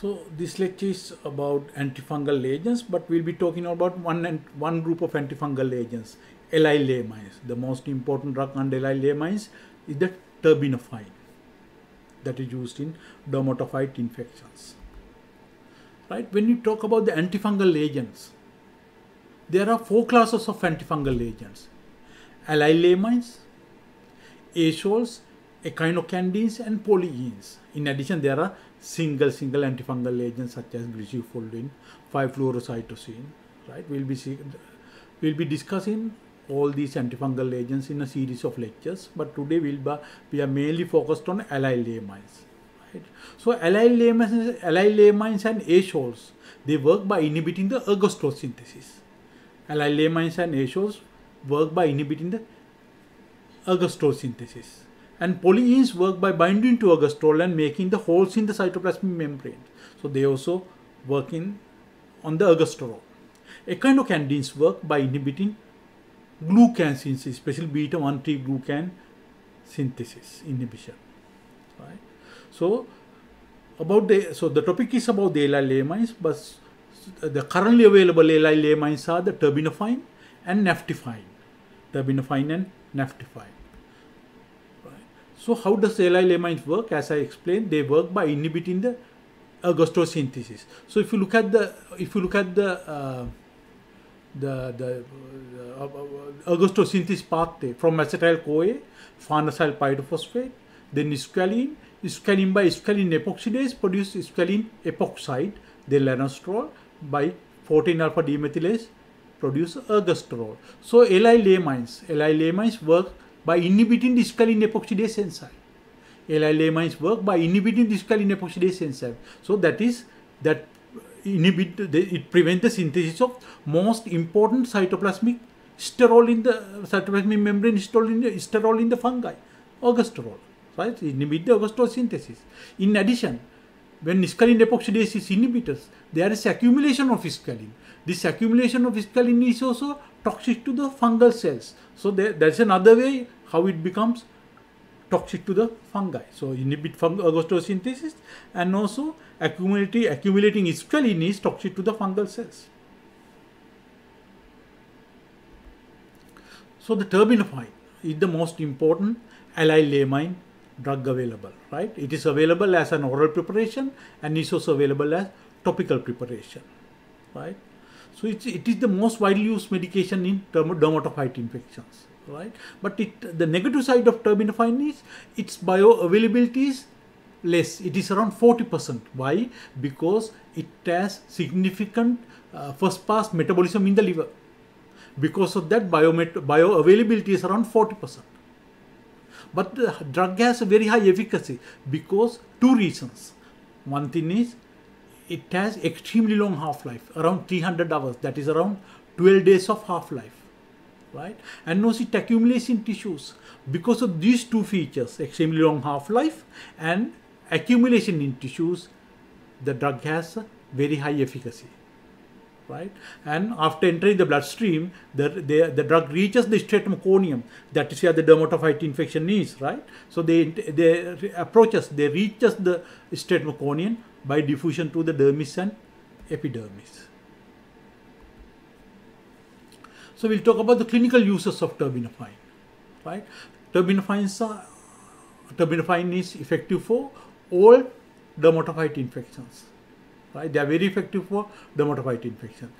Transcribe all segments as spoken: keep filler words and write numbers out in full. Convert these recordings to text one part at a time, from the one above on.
So this lecture is about antifungal agents, but we'll be talking about one and one group of antifungal agents, allylamines. The most important drug under allylamines is the terbinafine that is used in dermatophyte infections. Right? When you talk about the antifungal agents, there are four classes of antifungal agents: allylamines, azoles, echinocandins, and polyenes. In addition, there are single single antifungal agents such as griseofulvin, five fluorocytosine. Right? We'll be see, we'll be discussing all these antifungal agents in a series of lectures, but today we'll be, we are mainly focused on allylamines. Right? So allylamines, allylamines and azoles, they work by inhibiting the ergosterol synthesis. Allylamines and azoles work by inhibiting the ergosterol synthesis. And polyenes work by binding to ergosterol and making the holes in the cytoplasmic membrane. So they also work in on the ergosterol. Echinocandins work by inhibiting glucan synthesis, especially beta one three glucan synthesis inhibition. Right? So about the so the topic is about the allylamines, but the currently available allylamines are the terbinafine and naftifine. Terbinafine and naftifine. So how does allylamines work? As I explained, they work by inhibiting the ergosterol synthesis. So if you look at the if you look at the uh, the the uh, uh, ergosterol synthesis pathway from acetyl-CoA, farnesyl pyrophosphate, then squalene, squalene by squalene epoxidase produces squalene epoxide, then lanosterol by fourteen alpha demethylase produces ergosterol. So allylamines, allylamines work by inhibiting the squalene epoxidase enzyme. Allylamines work by inhibiting the squalene epoxidase enzyme. So that is that inhibit it prevents the synthesis of most important cytoplasmic sterol in the cytoplasmic membrane sterol in the sterol in the fungi, ergosterol. Right? Inhibit the ergosterol synthesis. In addition, when squalene epoxidase is inhibited, there is accumulation of squalene. This accumulation of squalene is also toxic to the fungal cells. So there, that's another way how it becomes toxic to the fungi. So inhibit ergosterol synthesis, and also accumulating accumulating squalene is toxic to the fungal cells. So the terbinafine is the most important allylamine drug available. Right? It is available as an oral preparation and is also available as topical preparation. Right? So it's, it is the most widely used medication in dermatophyte infections. Right? But it, the negative side of terbinafine is its bioavailability is less. It is around forty percent. Why? Because it has significant uh, first pass metabolism in the liver. Because of that, bioavailability is around forty percent. But the drug has a very high efficacy because two reasons. One thing is it has extremely long half-life, around three hundred hours. That is around twelve days of half-life. Right? And also it accumulates in tissues. Because of these two features, extremely long half-life and accumulation in tissues, the drug has a very high efficacy. Right? And after entering the bloodstream, the, the, the drug reaches the stratum corneum. That is where the dermatophyte infection is, right? So they, they approaches, they reaches the stratum corneum by diffusion to the dermis and epidermis. So we'll talk about the clinical uses of terbinafine. Right? Terbinafine, terbinafine is effective for all dermatophyte infections. Right? They are very effective for dermatophyte infection.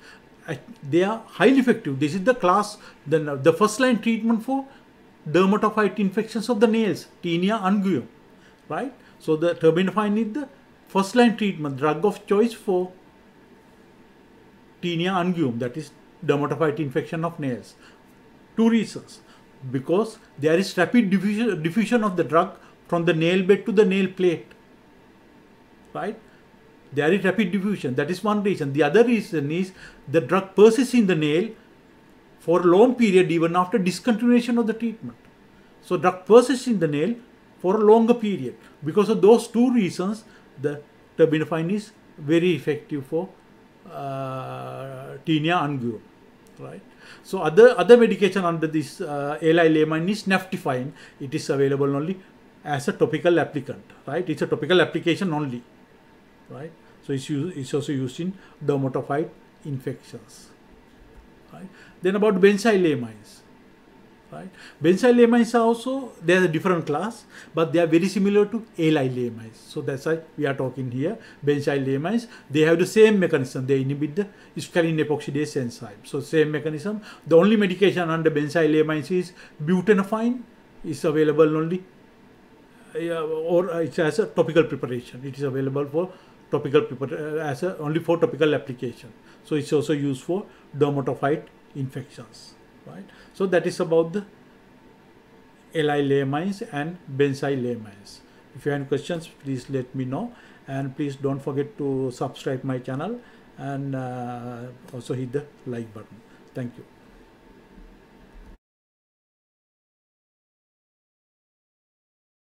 They are highly effective. This is the class, the, the first line treatment for dermatophyte infections of the nails, tinea unguium. Right? So the terbinafine is the first line treatment, drug of choice for tinea unguium, that is dermatophyte infection of nails. Two reasons. Because there is rapid diffusion, diffusion of the drug from the nail bed to the nail plate. Right? There is rapid diffusion. That is one reason. The other reason is the drug persists in the nail for a long period even after discontinuation of the treatment. So drug persists in the nail for a longer period. Because of those two reasons, the terbinafine is very effective for uh, tinea unguium. Right? So other, other medication under this uh, allylamine is naftifine. It is available only as a topical applicant. Right? It's a topical application only. right? So it's, used, it's also used in dermatophyte infections, right? Then about benzylamines, right? Benzylamines are also, they are a different class, but they are very similar to allylamines. So that's why we are talking here benzylamines. They have the same mechanism. They inhibit the squalene epoxidase enzyme. So same mechanism. The only medication under benzylamines is butenafine. It's available only, uh, or uh, it's as a topical preparation. It is available for topical prepar- as a, only for topical application. So it's also used for dermatophyte infections. Right. So that is about the allylamines and benzylamines. If you have any questions, please let me know, and please don't forget to subscribe my channel and uh, also hit the like button. Thank you.